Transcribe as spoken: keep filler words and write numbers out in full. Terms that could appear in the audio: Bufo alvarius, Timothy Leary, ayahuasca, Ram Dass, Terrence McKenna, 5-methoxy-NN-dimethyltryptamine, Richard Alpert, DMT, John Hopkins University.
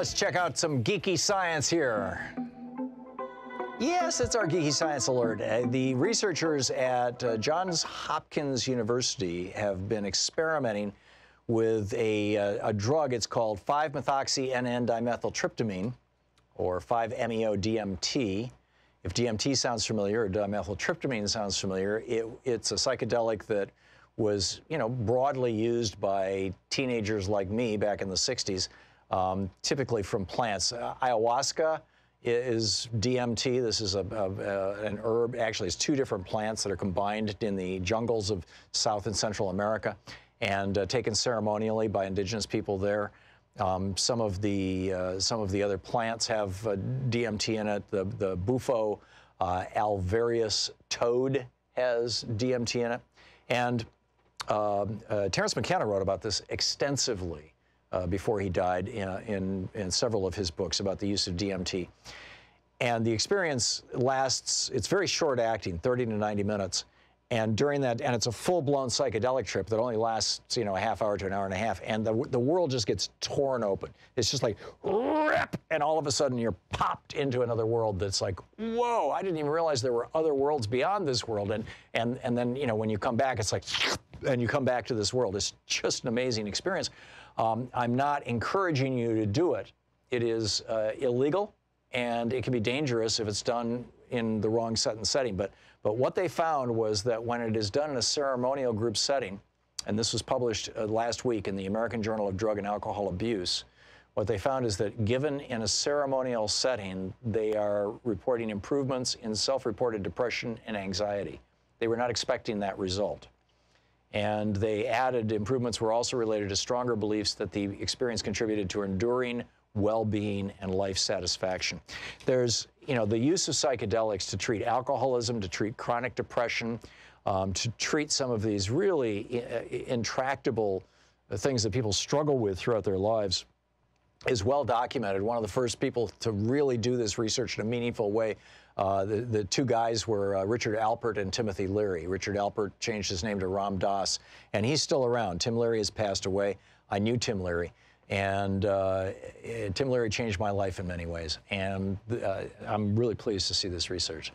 Let's check out some geeky science here. Yes, it's our geeky science alert. Uh, the researchers at uh, Johns Hopkins University have been experimenting with a, uh, a drug. It's called five methoxy N N dimethyltryptamine, or five meo D M T. If D M T sounds familiar, or dimethyltryptamine sounds familiar, it, it's a psychedelic that was, you know, broadly used by teenagers like me back in the sixties. Um, typically from plants. Uh, ayahuasca is D M T. This is a, a, a, an herb. Actually, it's two different plants that are combined in the jungles of South and Central America and uh, taken ceremonially by indigenous people there. Um, some of the uh, some of the other plants have uh, D M T in it. The, the Bufo uh, alvarius toad has D M T in it. And uh, uh, Terrence McKenna wrote about this extensively Uh, before he died in, in, in several of his books about the use of D M T. And the experience lasts, it's very short acting, thirty to ninety minutes. And during that, and it's a full-blown psychedelic trip that only lasts, you know, a half hour to an hour and a half. And the, the world just gets torn open. It's just like, rip, and all of a sudden you're popped into another world that's like, whoa, I didn't even realize there were other worlds beyond this world. And, and, and then, you know, when you come back, it's like, and you come back to this world. It's just an amazing experience. Um, I'm not encouraging you to do it. It is uh, illegal, and it can be dangerous if it's done in the wrong set and setting. But, but what they found was that when it is done in a ceremonial group setting, and this was published uh, last week in the American Journal of Drug and Alcohol Abuse, what they found is that given in a ceremonial setting, they are reporting improvements in self-reported depression and anxiety. They were not expecting that result. And they added improvements were also related to stronger beliefs that the experience contributed to enduring well-being and life satisfaction. There's, you know, the use of psychedelics to treat alcoholism, to treat chronic depression, um, to treat some of these really intractable things that people struggle with throughout their lives is well documented. One of the first people to really do this research in a meaningful way, Uh, the, the two guys were uh, Richard Alpert and Timothy Leary. Richard Alpert changed his name to Ram Dass, and he's still around. Tim Leary has passed away. I knew Tim Leary, and uh, Tim Leary changed my life in many ways, and uh, I'm really pleased to see this research.